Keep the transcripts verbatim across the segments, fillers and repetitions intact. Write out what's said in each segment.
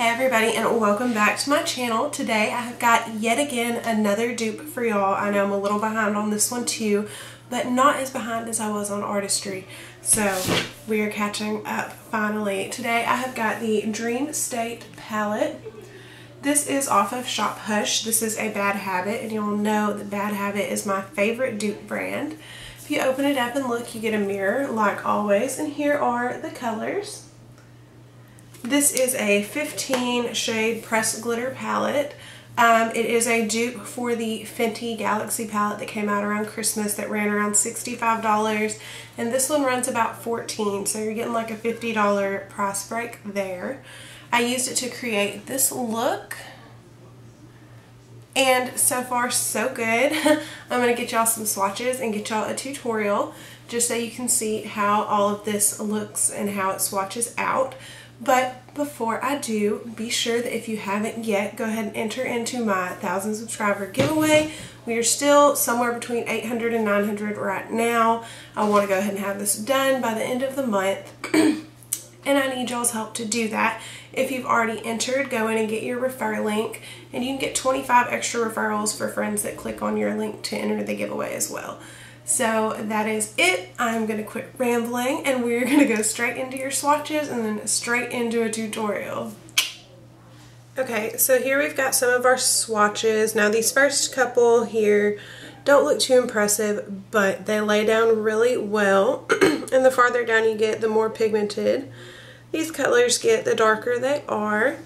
Hey everybody, and welcome back to my channel. Today I have got yet again another dupe for y'all. I know I'm a little behind on this one too, but not as behind as I was on artistry. So we are catching up finally. Today I have got the Dream State palette. This is off of Shop Hush. This is a Bad Habit, and y'all know that Bad Habit is my favorite dupe brand. If you open it up and look, you get a mirror like always, and here are the colors. This is a fifteen shade pressed glitter palette. Um, it is a dupe for the Fenty Galaxy palette that came out around Christmas that ran around sixty-five dollars, and this one runs about fourteen dollars, so you're getting like a fifty dollar price break there. I used it to create this look, and so far so good. I'm going to get y'all some swatches and get y'all a tutorial just so you can see how all of this looks and how it swatches out. But before I do, be sure that if you haven't yet, go ahead and enter into my one thousand subscriber giveaway. We are still somewhere between eight hundred and nine hundred right now. I want to go ahead and have this done by the end of the month, and I need y'all's help to do that. If you've already entered, go in and get your referral link, and you can get twenty-five extra referrals for friends that click on your link to enter the giveaway as well. So that is it. I'm going to quit rambling, and we're going to go straight into your swatches and then straight into a tutorial. Okay, so here we've got some of our swatches. Now these first couple here don't look too impressive, but they lay down really well, and the farther down you get, the more pigmented these colors get, the darker they are.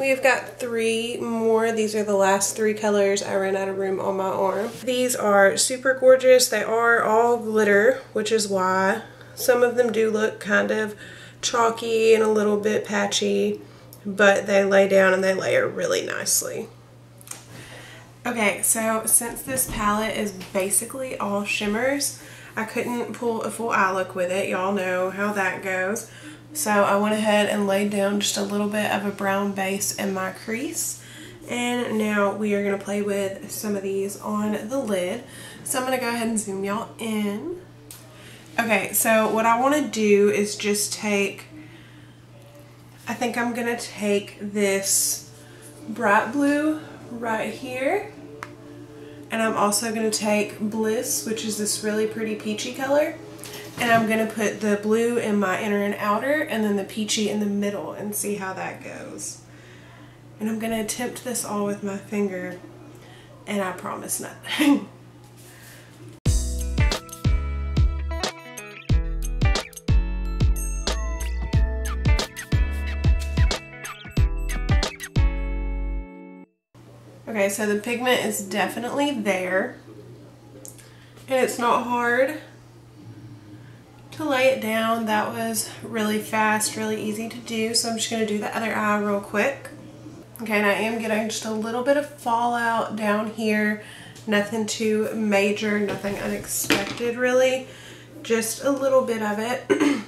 We've got three more. These are the last three colors. I ran out of room on my arm. These are super gorgeous. They are all glitter, which is why some of them do look kind of chalky and a little bit patchy, but they lay down and they layer really nicely. Okay, so since this palette is basically all shimmers, I couldn't pull a full eye look with it. Y'all know how that goes. So I went ahead and laid down just a little bit of a brown base in my crease. And now we are going to play with some of these on the lid. So I'm going to go ahead and zoom y'all in. Okay, so what I want to do is just take, I think I'm going to take this bright blue right here. And I'm also going to take Bliss, which is this really pretty peachy color. And I'm going to put the blue in my inner and outer, and then the peachy in the middle, and see how that goes. And I'm going to attempt this all with my finger, and I promise nothing. Okay, so the pigment is definitely there, and it's not hard to lay it down. That was really fast, really easy to do, so I'm just going to do the other eye real quick. Okay, and I am getting just a little bit of fallout down here. Nothing too major, nothing unexpected really, just a little bit of it,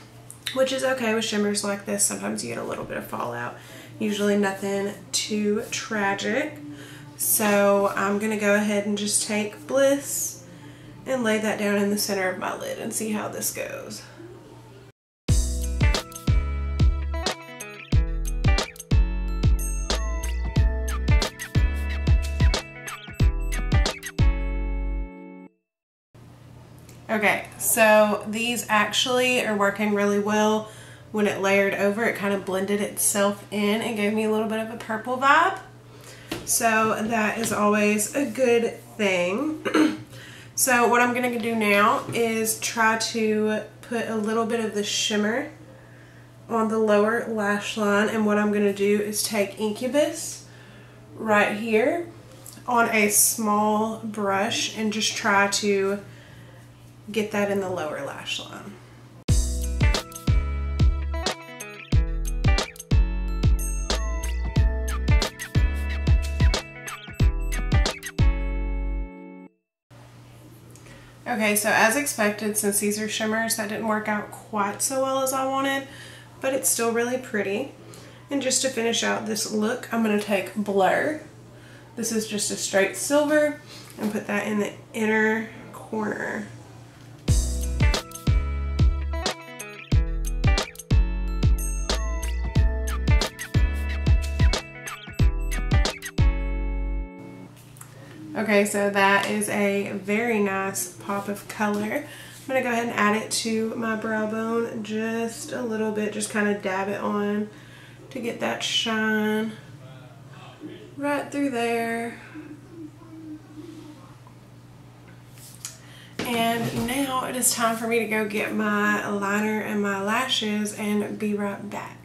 which is okay with shimmers like this. Sometimes you get a little bit of fallout, usually nothing too tragic. So I'm going to go ahead and just take Bliss and lay that down in the center of my lid and see how this goes. Okay, so these actually are working really well. When it layered over, it kind of blended itself in and gave me a little bit of a purple vibe. So that is always a good thing. So what I'm going to do now is try to put a little bit of the shimmer on the lower lash line, and what I'm going to do is take Incubus right here on a small brush and just try to get that in the lower lash line. Okay, so as expected, since these are shimmers, that didn't work out quite so well as I wanted, but it's still really pretty. And just to finish out this look, I'm going to take Blur. This is just a straight silver, and put that in the inner corner. Okay, so that is a very nice pop of color. I'm going to go ahead and add it to my brow bone just a little bit. Just kind of dab it on to get that shine right through there. And now it is time for me to go get my liner and my lashes and be right back.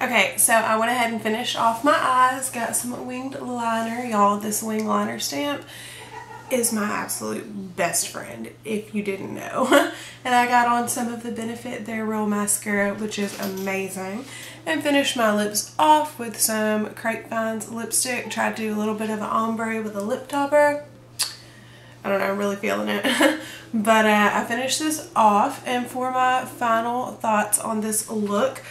Okay, so I went ahead and finished off my eyes. Got some winged liner. Y'all, this winged liner stamp is my absolute best friend, if you didn't know. And I got on some of the Benefit Their Real Mascara, which is amazing. And finished my lips off with some Crepe Vines lipstick. Tried to do a little bit of an ombre with a lip topper. I don't know, I'm really feeling it. But uh, I finished this off, and for my final thoughts on this look,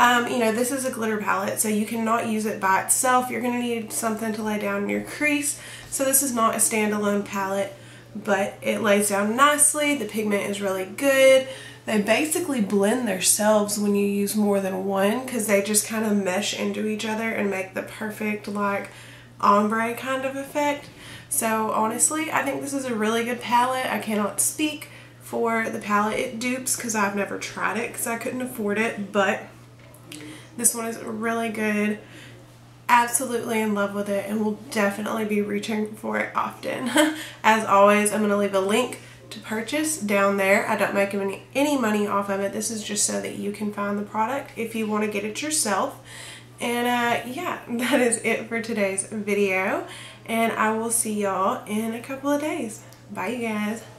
um, you know, this is a glitter palette, so you cannot use it by itself. You're gonna need something to lay down in your crease. So this is not a standalone palette, but it lays down nicely. The pigment is really good. They basically blend themselves when you use more than one, because they just kind of mesh into each other and make the perfect, like, ombre kind of effect. So honestly, I think this is a really good palette. I cannot speak for the palette it dupes because I've never tried it because I couldn't afford it, but this one is really good. Absolutely in love with it and will definitely be reaching for it often. As always, I'm going to leave a link to purchase down there. I don't make any, any money off of it. This is just so that you can find the product if you want to get it yourself. And uh, yeah, that is it for today's video. And I will see y'all in a couple of days. Bye, you guys.